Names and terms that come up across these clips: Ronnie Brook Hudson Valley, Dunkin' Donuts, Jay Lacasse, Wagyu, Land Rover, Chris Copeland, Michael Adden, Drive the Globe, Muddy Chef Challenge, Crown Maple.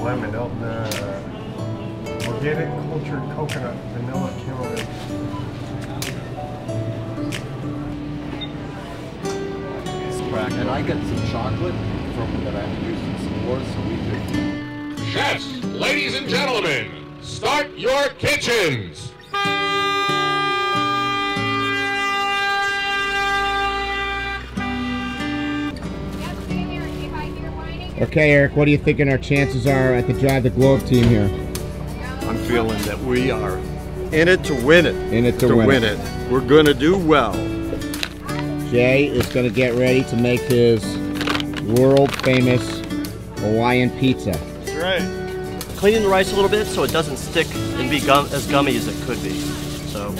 lemon, organic cultured coconut, vanilla, chamomile. And I get some chocolate from that I've used in some wars, so we do. Chefs, ladies and gentlemen, start your kitchens. Okay, Eric, what do you think our chances are at the Drive the Globe team here? I'm feeling that we are in it to win it. In it to win it. We're going to do well. Jay is going to get ready to make his world-famous Hawaiian pizza. That's right. Cleaning the rice a little bit so it doesn't stick and be as gummy as it could be. So,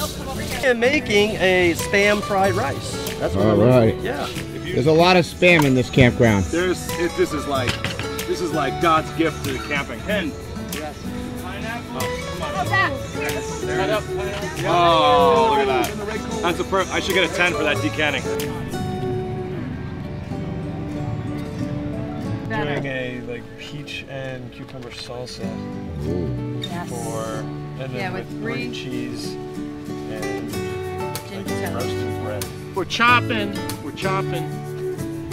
and making a Spam fried rice. That's what I'm doing. Yeah. There's a lot of Spam in this campground. This is like God's gift to the camping. Ken. Yes. Pineapple. Oh, come on. Oh, there it is. Oh, look at that. That's a perfect. I should get a 10 for that decanning. Doing a like peach and cucumber salsa. Ooh. Yes. And then with green cheese and like roasted bread. We're chopping. We're going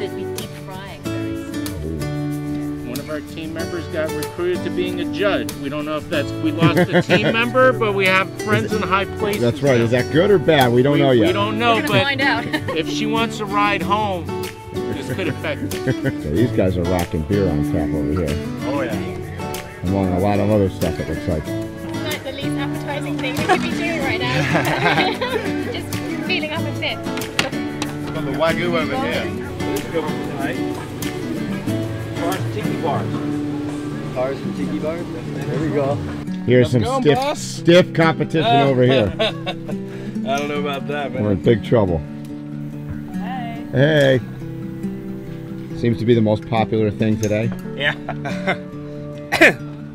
to be deep frying very soon. One of our team members got recruited to being a judge. We don't know if that's, we lost a team member, but we have friends in high places. That's right. Now. Is that good or bad? We don't know yet. We don't know, but find out. If she wants a ride home, this could affect her. So these guys are rocking beer on tap over here. Oh, yeah. Among a lot of other stuff, it looks like. It's not the least appetizing thing we could be doing right now. Just feeling up a bit. Got the Wagyu over here. Bars and tiki bars. Bars and tiki bars? There we go. Here's stiff competition over here. I don't know about that, man. We're in big trouble. Hey. Hey. Seems to be the most popular thing today. Yeah.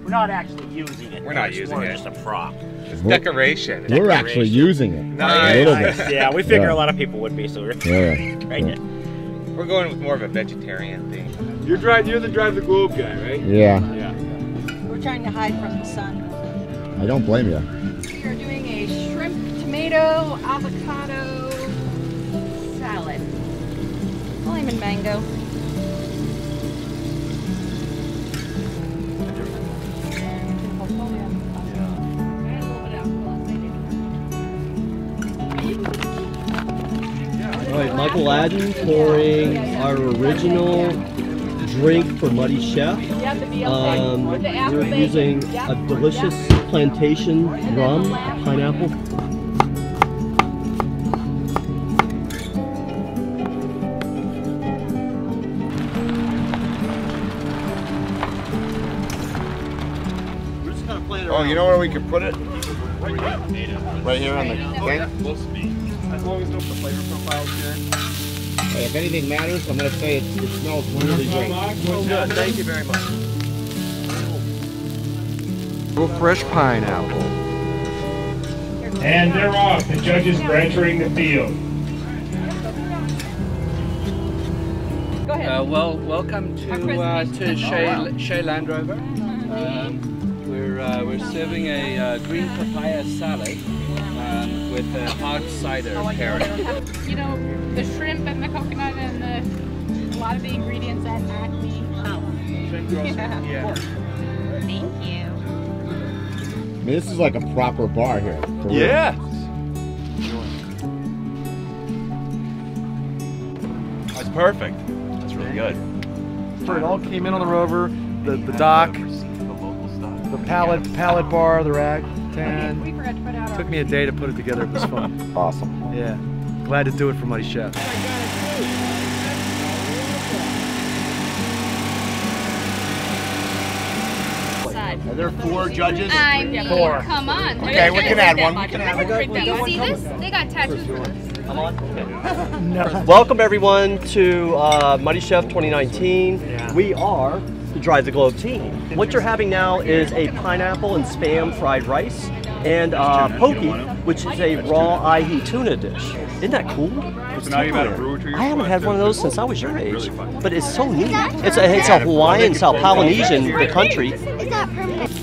We're not actually using it. We're not using it. It's just a prop. It's decoration. We're actually using it. Nice. Yeah, we figure a lot of people would be, so we're We're going with more of a vegetarian thing. You're the Drive the Globe guy, right? Yeah. We're trying to hide from the sun. I don't blame you. We are doing a shrimp, tomato, avocado salad. Lime and mango. Alright, Michael Adden pouring our original drink for Muddy Chef. We're using a delicious plantation rum, pineapple. We're just gonna play it around. Oh, you know where we could put it? Right here on the thing? As long as the flavor profile is here. Hey, if anything matters, I'm going to say it smells wonderfully great. Good, thank you very much. A little fresh pineapple. And they're off. The judges are entering the field. Go ahead. Well, welcome to Shea Land Rover. We're serving a green papaya salad. With a hot cider carrot. You know, the shrimp and the coconut and a lot of the ingredients at Acme. Yeah. Thank you. I mean, this is like a proper bar here. Yeah. That's perfect. That's really good. It all came in on the Rover, the dock, the pallet bar, the rack. It took me a day to put it together. It was fun. Awesome. Yeah. Glad to do it for Muddy Chef. Are there four judges? I mean, four. Come on. Okay, we can add one. We can add one. They got tattoos for this. Come on. Okay. No. Welcome everyone to Muddy Chef 2019. Yeah. We are the Drive the Globe team. What you're having now is a pineapple and Spam fried rice and poke, which is a raw ahi tuna dish. Isn't that cool? So now you've had a brew or two. I haven't had one of those since I was your age, but it's so neat. It's a Hawaiian, South Polynesian, the country. Is that perfect?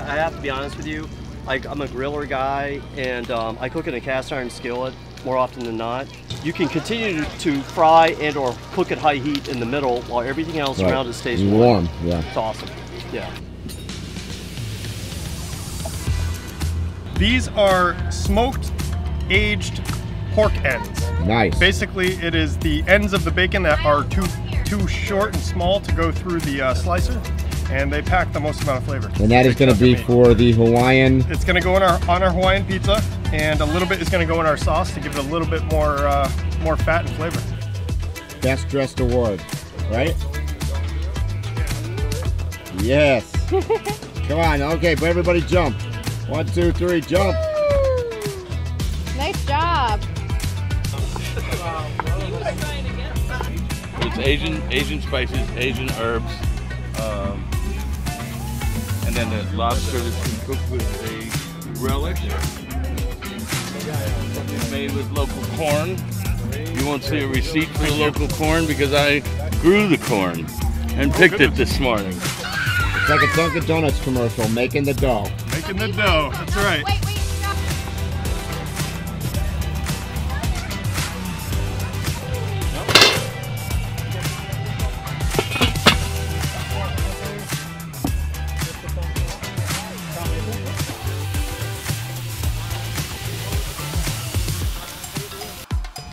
I have to be honest with you. I'm a griller guy, and I cook in a cast iron skillet more often than not. You can continue to fry and or cook at high heat in the middle while everything else around it stays warm. Yeah. It's awesome. Yeah. These are smoked, aged pork ends. Nice. Basically, it is the ends of the bacon that are too short and small to go through the slicer, and they pack the most amount of flavor. And that is going to be for the Hawaiian. It's going to go in on our Hawaiian pizza, and a little bit is going to go in our sauce to give it a little bit more more fat and flavor. Best dressed award, right? Yes. Come on, okay, but everybody jump. 1, 2, 3, jump! Woo! Nice job! It's Asian spices, Asian herbs, and then the lobster that's been cooked with a relish. It's made with local corn. You won't see a receipt for the local corn because I grew the corn and picked it this morning. It's like a Dunkin' Donuts commercial, making the dough. Making the dough, that's right. Wait, stop.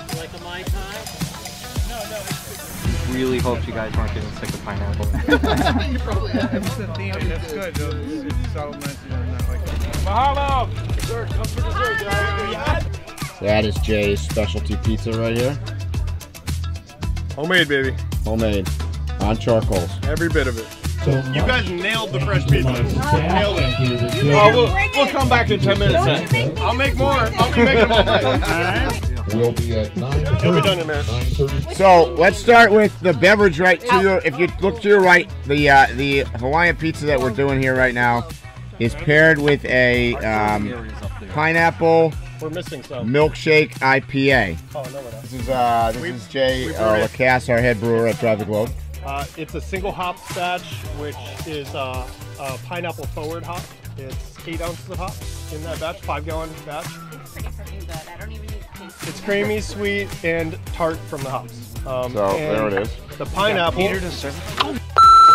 You like a Mai Tai? No, it's really hope you guys aren't getting sick of pineapple. You probably have. That's good. It's so nice. Mahalo! Dessert, come for dessert, guys. That is Jay's specialty pizza right here. Homemade, baby. Homemade. On charcoals. Every bit of it. You guys nailed the fresh pizza. Nailed it. We'll come back in 10 minutes then. I'll make more. I'll be making more. All right? We'll be at 9:30. So let's start with the beverage right to your. If you look to your right, the Hawaiian pizza that we're doing here right now is paired with a pineapple milkshake IPA. This is Jay Lacasse, our head brewer at Drive the Globe. It's a single hop batch, which is a pineapple forward hop. It's 8 ounces of hops in that batch, 5 gallon batch. It's pretty freaking good. I don't even need to taste it. It's creamy, sweet, and tart from the hops. So there it is. The pineapple.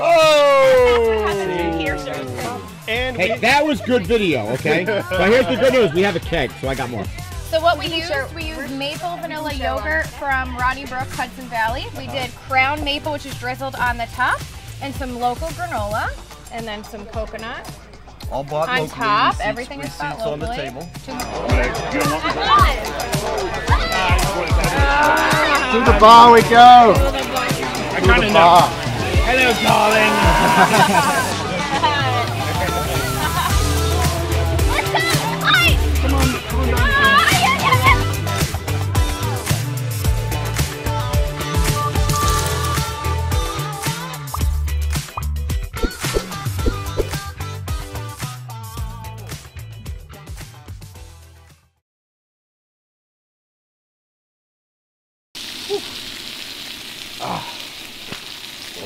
Oh! Hey, that was good video, okay? So here's the good news. We have a keg, so I got more. So what we used maple vanilla yogurt from Ronnie Brook Hudson Valley. We did Crown Maple, which is drizzled on the top, and some local granola, and then some coconut. All bought on locally. Top, receipts, everything is bought locally. On the table. To the bar we go. I kind of know. Hello, darling.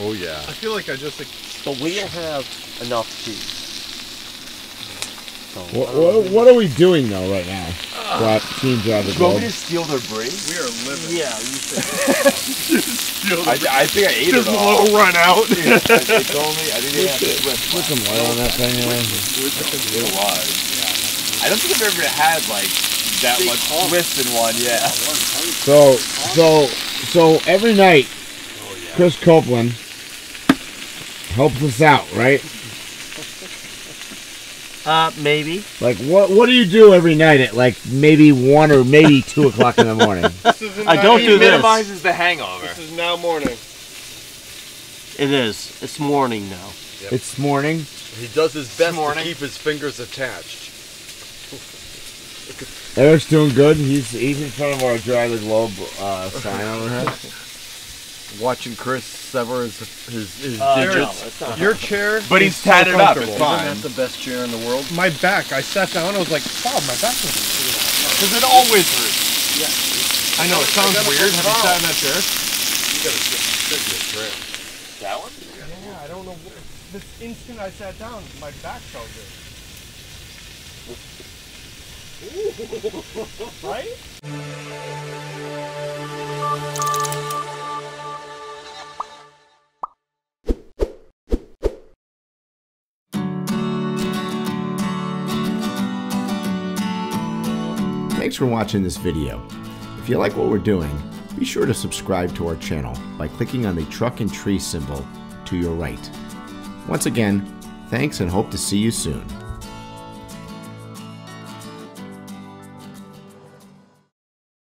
Oh yeah. I feel like I just... So we don't have enough cheese. So, what are we doing though right now? You want me to steal their brains? We are living. Yeah, you should. I think I ate it all. Just run out. It's only... I didn't even have to put some oil on that thing. It was. Yeah. I don't think I've ever had like that much twist in one. Yeah. So every night, Chris Copeland helps us out, right? Maybe. Like, what do you do every night at like maybe 1 or maybe 2 o'clock in the morning? I don't do this. He minimizes the hangover. This is now morning. It is. It's morning now. Yep. It's morning. He does his best to keep his fingers attached. Eric's doing good. He's in front of our Drive the Globe sign over here. Watching Chris sever his digits. No, your chair, but he's tatted up. Isn't that the best chair in the world? My back. I sat down. I was like, "Wow, my back was." Because it always hurts. Yeah. I know, it sounds weird. Have you sat in that chair? You gotta stick to the trail. That one? Yeah, I don't know. This instant I sat down, my back felt good. Right? Thanks for watching this video. If you like what we're doing, be sure to subscribe to our channel by clicking on the truck and tree symbol to your right. Once again, thanks and hope to see you soon.